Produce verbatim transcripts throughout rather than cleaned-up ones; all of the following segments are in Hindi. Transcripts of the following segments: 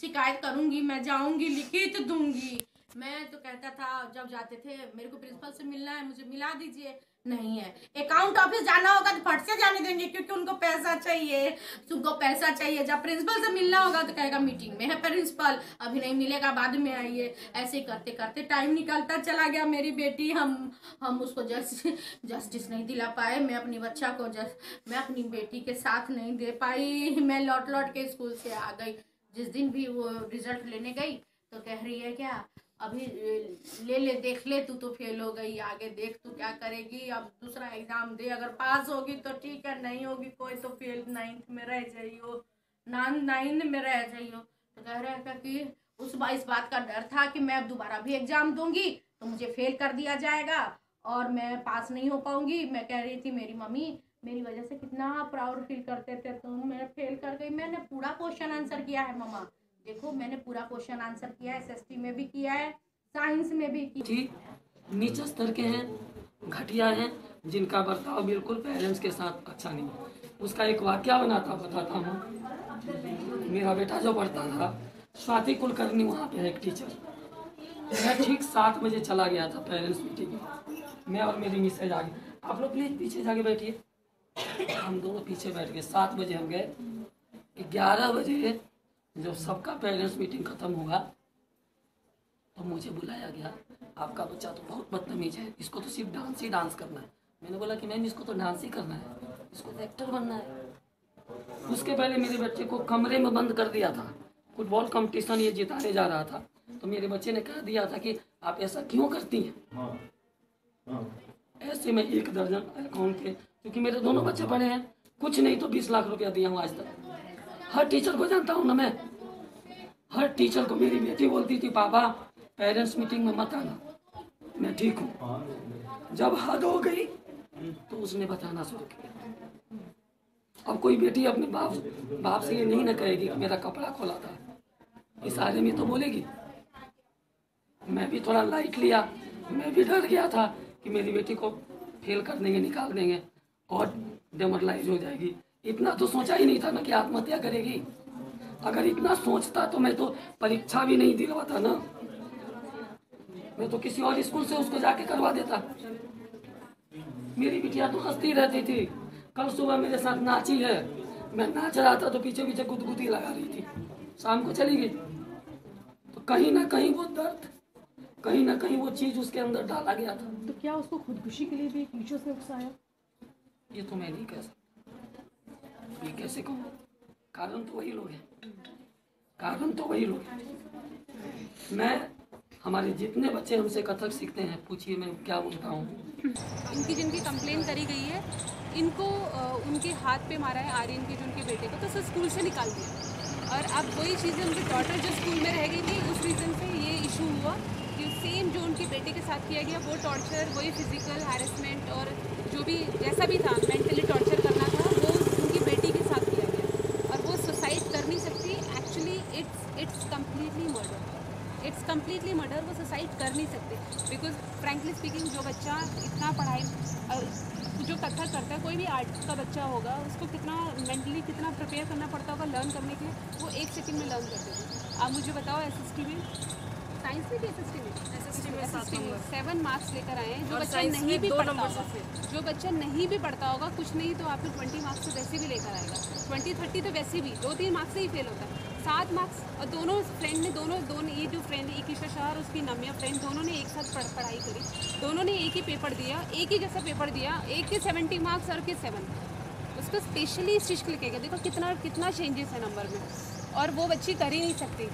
शिकायत करूंगी, मैं जाऊंगी, लिखित दूंगी। मैं तो कहता था जब जाते थे मेरे को प्रिंसिपल से मिलना है, मुझे मिला दीजिए, नहीं है। अकाउंट ऑफिस जाना होगा तो फट से जाने देंगे क्योंकि उनको पैसा चाहिए, तुमको पैसा चाहिए। जब प्रिंसिपल से मिलना होगा तो कहेगा मीटिंग में है प्रिंसिपल, अभी नहीं मिलेगा, बाद में आइए। ऐसे करते करते टाइम निकलता चला गया। मेरी बेटी, हम हम उसको जस्ट जस्टिस नहीं दिला पाए। मैं अपनी बच्चा को जस्ट मैं अपनी बेटी के साथ नहीं दे पाई। मैं लौट लौट के स्कूल से आ गई। जिस दिन भी वो रिजल्ट लेने गई तो कह रही है क्या अभी ले ले देख ले, तू तो फेल हो गई, आगे देख तू क्या करेगी, अब दूसरा एग्जाम दे, अगर पास होगी तो ठीक है, नहीं होगी कोई तो फेल नाइन्थ में रह जाइयो, नान नाइन्थ में रह जाइयो। तो कह रहा था कि उस इस बात का डर था कि मैं अब दोबारा भी एग्जाम दूंगी तो मुझे फेल कर दिया जाएगा और मैं पास नहीं हो पाऊंगी। मैं कह रही थी मेरी मम्मी मेरी वजह से कितना प्राउड फील करते थे, तुम तो मैं फेल कर गई। मैंने पूरा क्वेश्चन आंसर किया है मम्मा, देखो मैंने पूरा क्वेश्चन आंसर किया है, एसएसटी में भी किया है, साइंस में भी किया। नीचे स्तर के हैं, घटिया हैं, जिनका बर्ताव बिल्कुल पेरेंट्स के साथ अच्छा नहीं है। उसका एक वाक्या बनाता बताता हूँ। मेरा बेटा जो पढ़ता था स्वाति कुलकर्णी, वहाँ पे है एक टीचर। मैं ठीक सात बजे चला गया था पेरेंट्स मीटिंग में, मैं और मेरी मिसेज आ गई। आप लोग प्लीज पीछे जाके बैठिए। हम दोनों पीछे बैठ गए। सात बजे हम गए, ग्यारह बजे जब सबका पेरेंट्स मीटिंग खत्म हुआ तो मुझे बुलाया गया। आपका बच्चा तो बहुत बदतमीज है, इसको तो सिर्फ डांस ही डांस करना है। मैंने बोला कि मैम इसको तो डांस ही करना है, इसको तो एक्टर बनना है। उसके पहले मेरे बच्चे को कमरे में बंद कर दिया था। फुटबॉल कंपटीशन ये जिताने जा रहा था तो मेरे बच्चे ने कह दिया था कि आप ऐसा क्यों करती हैं। ऐसे में एक दर्जन अकाउंट के, क्योंकि मेरे दोनों बच्चे पढ़े हैं, कुछ नहीं तो बीस लाख रुपया दिया हूँ आज तक। हर टीचर को जानता हूँ ना मैं, हर टीचर को। मेरी बेटी बोलती थी पापा पेरेंट्स मीटिंग में मत आना, मैं ठीक हूँ। जब हद हो गई तो उसने बताना शुरू किया। अब कोई बेटी अपने बाप बाप से ये नहीं ना कहेगी कि मेरा कपड़ा खोला था, इस आदमी में तो बोलेगी। मैं भी थोड़ा लाइट लिया, मैं भी डर गया था कि मेरी बेटी को फेल कर देंगे, निकाल देंगे और डेमोरलाइज हो जाएगी। इतना तो सोचा ही नहीं था ना कि आत्महत्या करेगी। अगर इतना सोचता तो मैं तो परीक्षा भी नहीं दिलवाता ना, मैं तो किसी और स्कूल से उसको जाके करवा देता। मेरी बिटिया तो हंसती रहती थी। कल सुबह मेरे साथ नाची है, मैं नाच रहा था तो पीछे पीछे गुदगुदी लगा रही थी। शाम को चली गई तो कहीं ना कहीं वो दर्द, कहीं ना कहीं वो चीज उसके अंदर डाला गया था। तो क्या उसको खुदकुशी के लिए भी टीचर से उकसाया? ये तो मैं नहीं कह सकता, ये कैसे कहूँ। कारण तो वही लोग हैं, कारण तो वही लोग हैं। मैं हमारे जितने बच्चे हमसे कथक सीखते हैं, पूछिए मैं क्या बोलता हूँ। इनकी जिनकी कंप्लेन करी गई है, इनको उनके हाथ पे मारा है आर्यन के, जो उनके बेटे को, तो सर स्कूल से निकाल दिया। और अब वही चीज़ें उनकी डॉटर जो स्कूल में रह गई थी, उस रीज़न से ये इशू हुआ कि सेम जो उनके बेटे के साथ किया गया वो टॉर्चर, वही फिजिकल हैरेसमेंट और जो भी जैसा भी था मेंटली टॉर्चर करना था, इट्स कम्प्लीटली मर्डर। वो सुसाइड कर नहीं सकते बिकॉज फ्रेंकली स्पीकिंग जो बच्चा इतना पढ़ाई जो कथक करता है, कोई भी आर्ट का बच्चा होगा, उसको कितना मेंटली कितना प्रिपेयर करना पड़ता होगा लर्न करने के लिए, वो एक सेकंड में लर्न करते थे। आप मुझे बताओ एस एस टी में, साइंस में भी एस एस टी में एस एस टी में एस एस टी में सेवन मार्क्स लेकर आए हैं। जो बच्चा नहीं भी पढ़ता होगा जो बच्चा नहीं भी पढ़ता होगा कुछ नहीं तो आपको ट्वेंटी मार्क्स तो वैसे भी लेकर आएगा, ट्वेंटी थर्टी तो वैसे भी दो तीन मार्क्स से ही फेल होता है। सात मार्क्स। और दोनों फ्रेंड ने दोनों दोनों ये जो फ्रेंड एक ईशा शाह और उसकी नम्या फ्रेंड, दोनों ने एक साथ पढ़, पढ़ाई करी, दोनों ने एक ही पेपर दिया, एक ही जैसा पेपर दिया, एक के सेवेंटी मार्क्स और के सेवन। उसको स्पेशली इस चीज़ के लिए कहेगा, देखो कितना कितना चेंजेस है नंबर में। और वो बच्ची कर ही नहीं सकती,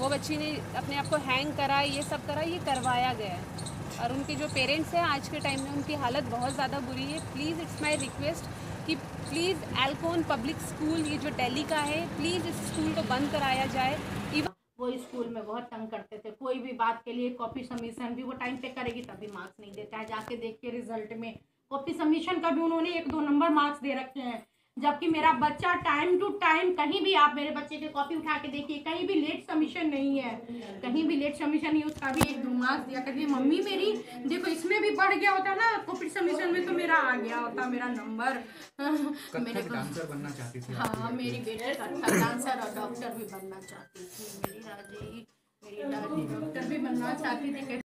वो बच्ची ने अपने आप को हैंग करा, ये सब करा, ये करवाया गया है। और उनके जो पेरेंट्स हैं आज के टाइम में उनकी हालत बहुत ज़्यादा बुरी है। प्लीज़ इट्स माई रिक्वेस्ट कि प्लीज़ एल्कोन पब्लिक स्कूल ये जो दिल्ली का है, प्लीज़ इस स्कूल को बंद कराया जाए। इवन वो स्कूल में बहुत तंग करते थे, कोई भी बात के लिए कॉपी सबमिशन भी वो टाइम पे करेगी तभी मार्क्स नहीं देता है। जाके देखिए रिजल्ट में कॉपी सबमिशन का भी उन्होंने एक दो नंबर मार्क्स दे रखे हैं। जबकि मेरा बच्चा टाइम टू टाइम, कहीं भी आप मेरे बच्चे के कॉपी उठा के देखिए, कहीं भी लेट सबमिशन नहीं है, कहीं भी लेट सबमिशन नहीं। उसका भी एक मार्क्स दिया करिए, मम्मी मेरी देखो इसमें भी बढ़ गया होता ना कॉपी सबमिशन में तो मेरा आ गया होता मेरा नंबर। मेरे डांसर बनना चाहती थी। हाँ मेरी बेटी डांसर और डॉक्टर भी बनना चाहती थी, मेरी राजी मेरी डॉक्टर भी बनना चाहती थी।